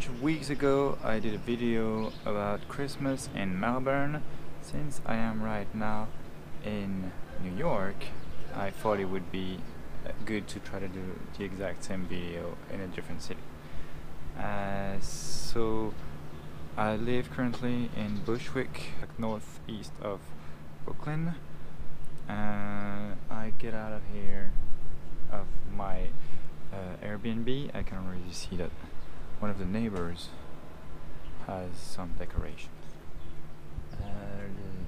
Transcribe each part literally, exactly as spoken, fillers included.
bunch of weeks ago I did a video about Christmas in Melbourne. Since I am right now in New York, I thought it would be good to try to do the exact same video in a different city. Uh, so I live currently in Bushwick, like northeast of Brooklyn. Uh, I get out of here of my uh, Airbnb. I can already see that one of the neighbors has some decorations. Uh,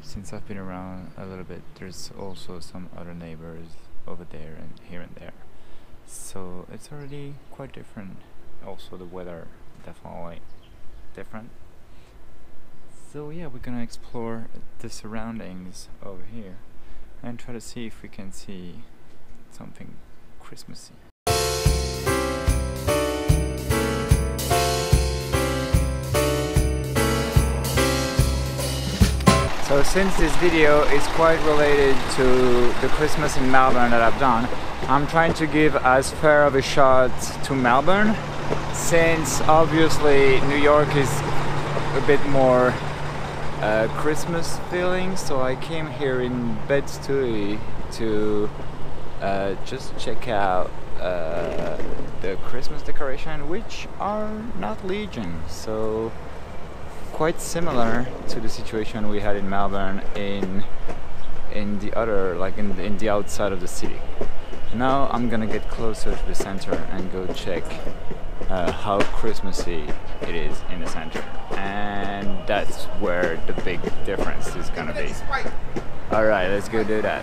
since I've been around a little bit, there's also some other neighbors over there and here and there, so it's already quite different. Also the weather, definitely different. So yeah, we're gonna explore the surroundings over here and try to see if we can see something Christmassy. So since this video is quite related to the Christmas in Melbourne that I've done, I'm trying to give as fair of a shot to Melbourne, since obviously New York is a bit more uh, Christmas feeling. So I came here in Bed-Stuy to uh, just check out uh, the Christmas decoration, which are not legion. So quite similar to the situation we had in Melbourne in in the other, like in, in the outside of the city. Now I'm gonna get closer to the center and go check uh, how Christmassy it is in the center, and that's where the big difference is gonna be. All right, let's go do that.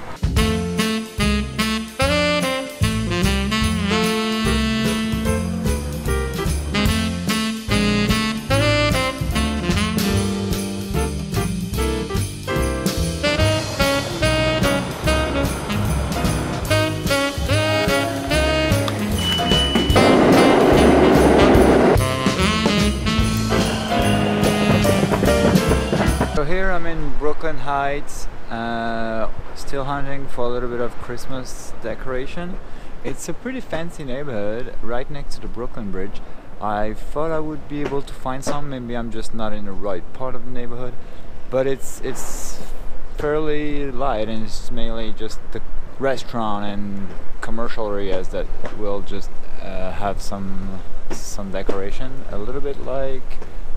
Here I'm in Brooklyn Heights, uh, still hunting for a little bit of Christmas decoration. It's a pretty fancy neighborhood right next to the Brooklyn Bridge. I thought I would be able to find some. Maybe I'm just not in the right part of the neighborhood, but it's it's fairly light, and it's mainly just the restaurant and commercial areas that will just uh, have some some decoration, a little bit like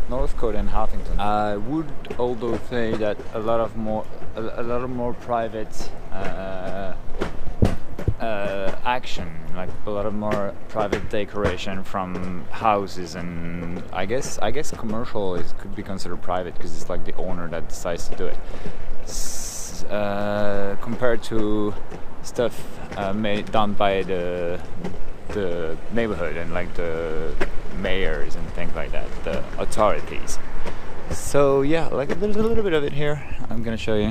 Northcote and Huffington. I would, although, say that a lot of more, a, a lot of more private uh, uh, action, like a lot of more private decoration from houses, and I guess, I guess commercial is, could be considered private because it's like the owner that decides to do it. S uh, compared to stuff uh, made done by the the neighborhood and like the mayors and things like that, the authorities. So yeah, like a little, a little bit of it here. I'm gonna show you.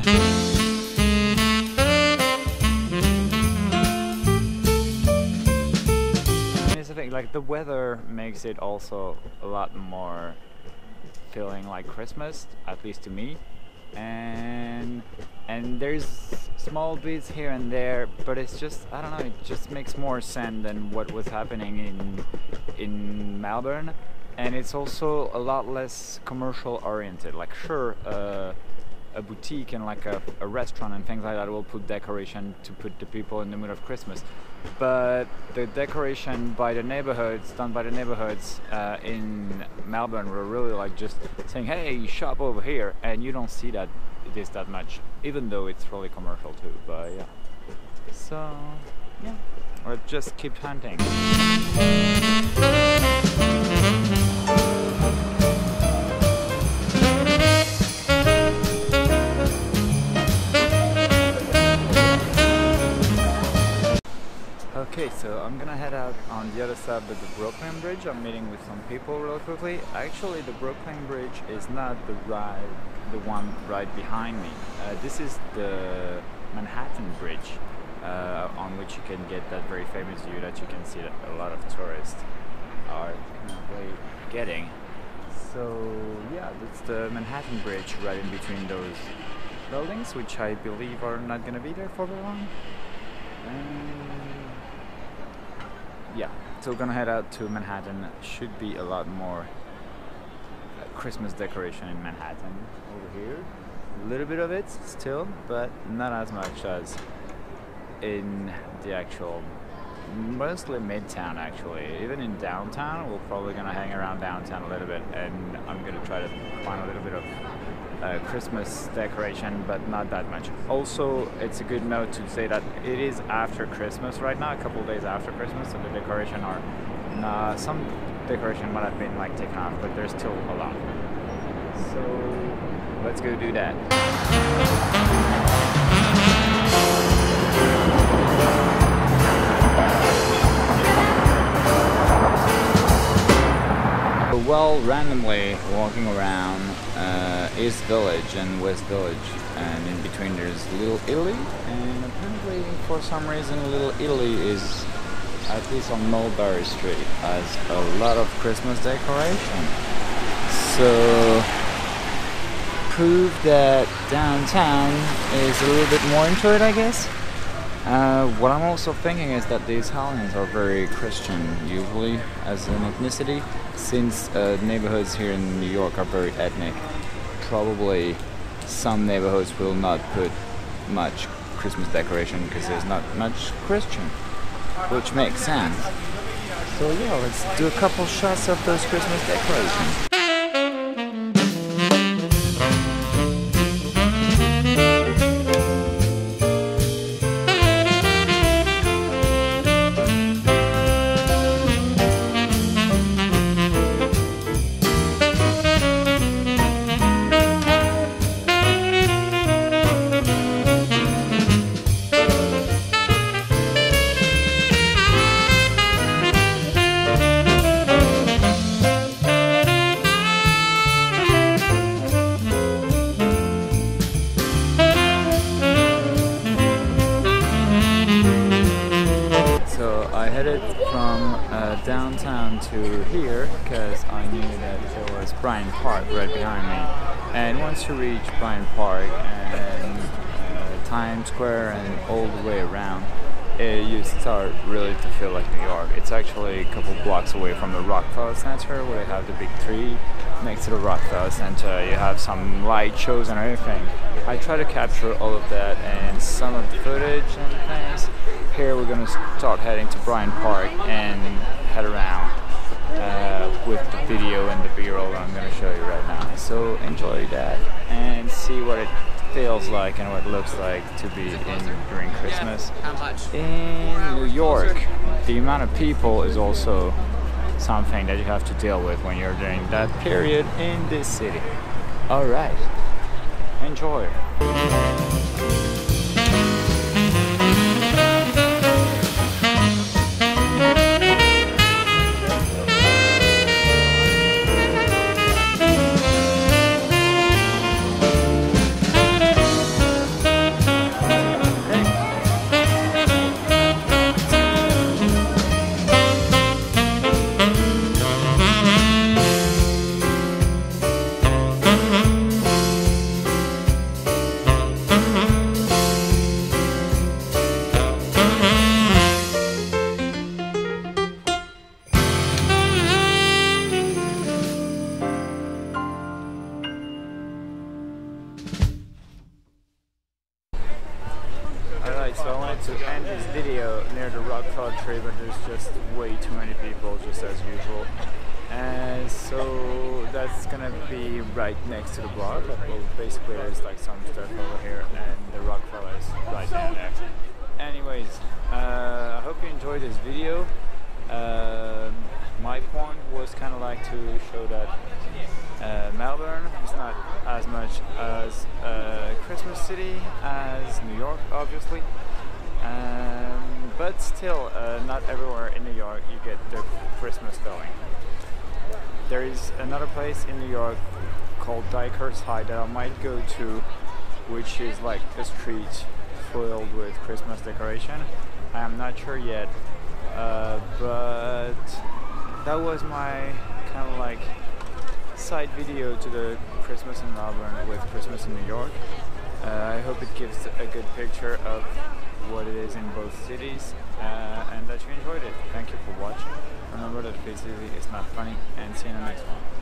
Here's the thing, like the weather makes it also a lot more feeling like Christmas, at least to me. And and there's small bits here and there, but it's just, I don't know, it just makes more sense than what was happening in in Melbourne. And it's also a lot less commercial oriented. Like sure, uh, a boutique and like a, a restaurant and things like that will put decoration to put the people in the mood of Christmas, but the decoration by the neighborhoods, done by the neighborhoods uh, in Melbourne, were really like just saying, hey, shop over here, and you don't see that it is that much, even though it's really commercial too. But yeah, so yeah, or just keep hunting. Okay, so I'm gonna head out on the other side of the Brooklyn Bridge. I'm meeting with some people real quickly. Actually, the Brooklyn Bridge is not the right, the one right behind me. Uh, this is the Manhattan Bridge, uh, on which you can get that very famous view that you can see that a lot of tourists are currently getting. So yeah, that's the Manhattan Bridge right in between those buildings, which I believe are not gonna be there for very long. Um, Yeah, so we're gonna head out to Manhattan. Should be a lot more Christmas decoration in Manhattan over here. A little bit of it still, but not as much as in the actual, mostly Midtown actually. Even in downtown, we're probably gonna hang around downtown a little bit, and I'm gonna try to find a little bit of uh, Christmas decoration, but not that much. Also, it's a good note to say that it is after Christmas right now, a couple days after Christmas, so the decoration are uh, some decoration might have been like taken off, but there's still a lot. So let's go do that. Well, randomly walking around uh, East Village and West Village, and in between there's Little Italy, and apparently for some reason Little Italy is, at least on Mulberry Street, has a lot of Christmas decoration. So proof that downtown is a little bit more into it, I guess. Uh, what I'm also thinking is that the Italians are very Christian, usually, as an ethnicity, since uh, neighborhoods here in New York are very ethnic. Probably some neighborhoods will not put much Christmas decoration because there's not much Christian, which makes sense. So yeah, let's do a couple shots of those Christmas decorations. To here because I knew that there was Bryant Park right behind me, and once you reach Bryant Park and uh, Times Square and all the way around, uh, you start really to feel like New York. It's actually a couple blocks away from the Rockefeller Center, where you have the big tree next to the Rockefeller Center. You have some light shows and everything. I try to capture all of that and some of the footage and things. Here we're gonna start heading to Bryant Park and head around Uh, with the video and the b-roll I'm going to show you right now. So enjoy that and see what it feels like and what it looks like to be in during Christmas in New York. The amount of people is also something that you have to deal with when you're during that period in this city. Alright, enjoy! Next to the block, well, basically there's like some stuff over here, and the Rockefeller is right down there. Anyways, uh, I hope you enjoyed this video. Uh, my point was kind of like to show that uh, Melbourne is not as much as a Christmas city as New York, obviously. Um, but still, uh, not everywhere in New York you get the Christmas going. There is another place in New York called Dyker's Heights that I might go to, which is like a street filled with Christmas decoration. I am not sure yet, uh, but that was my kind of like side video to the Christmas in Melbourne with Christmas in New York. Uh, I hope it gives a good picture of what it is in both cities, uh, and that you enjoyed it. Thank you for watching. Remember that physically is not funny, and see you in the next one.